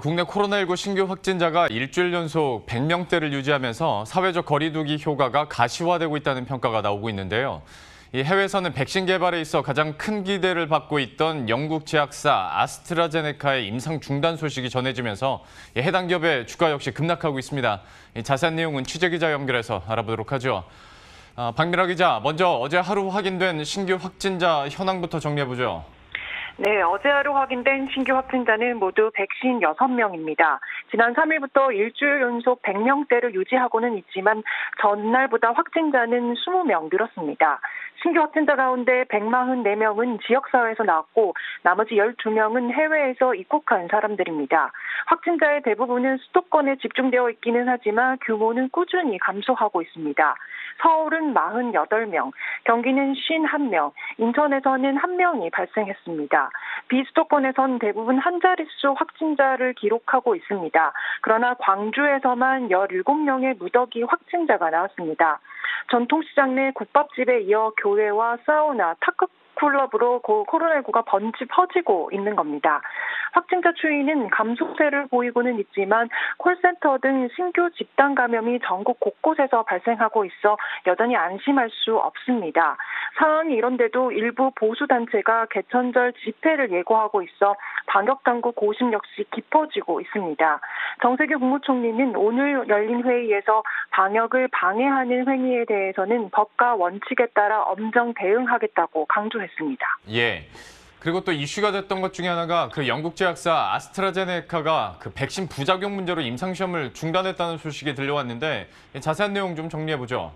국내 코로나19 신규 확진자가 일주일 연속 100명대를 유지하면서 사회적 거리 두기 효과가 가시화되고 있다는 평가가 나오고 있는데요. 해외에서는 백신 개발에 있어 가장 큰 기대를 받고 있던 영국 제약사 아스트라제네카의 임상 중단 소식이 전해지면서 해당 기업의 주가 역시 급락하고 있습니다. 자세한 내용은 취재기자 연결해서 알아보도록 하죠. 박미라 기자, 먼저 어제 하루 확인된 신규 확진자 현황부터 정리해보죠. 네, 어제 하루 확인된 신규 확진자는 모두 156명입니다. 지난 3일부터 일주일 연속 100명대를 유지하고는 있지만 전날보다 확진자는 20명 늘었습니다. 신규 확진자 가운데 144명은 지역사회에서 나왔고 나머지 12명은 해외에서 입국한 사람들입니다. 확진자의 대부분은 수도권에 집중되어 있기는 하지만 규모는 꾸준히 감소하고 있습니다. 서울은 48명, 경기는 51명, 인천에서는 1명이 발생했습니다. 비수도권에선 대부분 한 자릿수 확진자를 기록하고 있습니다. 그러나 광주에서만 17명의 무더기 확진자가 나왔습니다. 전통시장 내 국밥집에 이어 교회와 사우나, 탁구클럽으로 코로나19가 번지 퍼지고 있는 겁니다. 확진자 추이는 감소세를 보이고는 있지만 콜센터 등 신규 집단 감염이 전국 곳곳에서 발생하고 있어 여전히 안심할 수 없습니다. 상황이 이런데도 일부 보수단체가 개천절 집회를 예고하고 있어 방역당국 고심 역시 깊어지고 있습니다. 정세균 국무총리는 오늘 열린 회의에서 방역을 방해하는 행위에 대해서는 법과 원칙에 따라 엄정 대응하겠다고 강조했습니다. 예. 그리고 또 이슈가 됐던 것 중에 하나가 영국 제약사 아스트라제네카가 백신 부작용 문제로 임상시험을 중단했다는 소식이 들려왔는데 자세한 내용 좀 정리해보죠.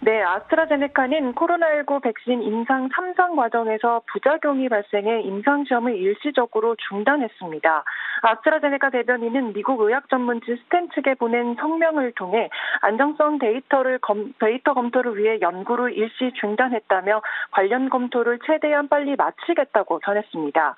네, 아스트라제네카는 코로나19 백신 임상 3상 과정에서 부작용이 발생해 임상시험을 일시적으로 중단했습니다. 아스트라제네카 대변인은 미국 의학 전문지 스탠 측에 보낸 성명을 통해 안정성 데이터 검토를 위해 연구를 일시 중단했다며 관련 검토를 최대한 빨리 마치겠다고 전했습니다.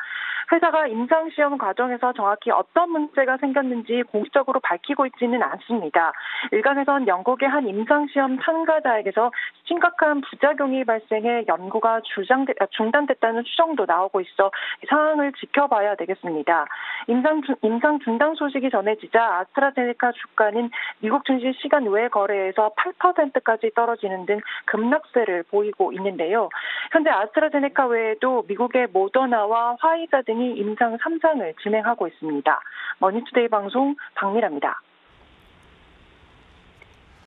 회사가 임상시험 과정에서 정확히 어떤 문제가 생겼는지 공식적으로 밝히고 있지는 않습니다. 일각에선 영국의 한 임상시험 참가자에게서 심각한 부작용이 발생해 연구가 중단됐다는 추정도 나오고 있어 상황을 지켜봐야 되겠습니다. 임상 중단 소식이 전해지자 아스트라제네카 주가는 미국 증시 시간 외 거래에서 8%까지 떨어지는 등 급락세를 보이고 있는데요. 현재 아스트라제네카 외에도 미국의 모더나와 화이자 등 임상 3상을 진행하고 있습니다. 머니투데이방송 박미라입니다.